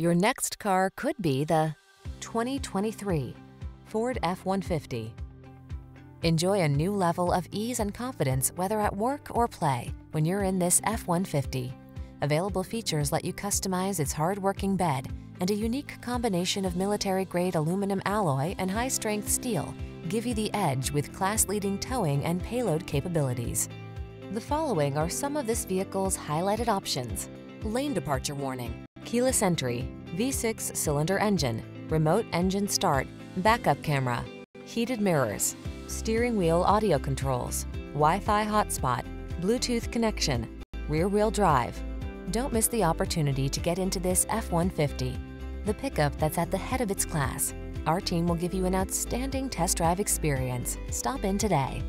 Your next car could be the 2023 Ford F-150. Enjoy a new level of ease and confidence, whether at work or play, when you're in this F-150. Available features let you customize its hard-working bed, and a unique combination of military-grade aluminum alloy and high-strength steel give you the edge with class-leading towing and payload capabilities. The following are some of this vehicle's highlighted options: lane departure warning, keyless entry, V6 cylinder engine, remote engine start, backup camera, heated mirrors, steering wheel audio controls, Wi-Fi hotspot, Bluetooth connection, rear-wheel drive. Don't miss the opportunity to get into this F-150, the pickup that's at the head of its class. Our team will give you an outstanding test drive experience. Stop in today.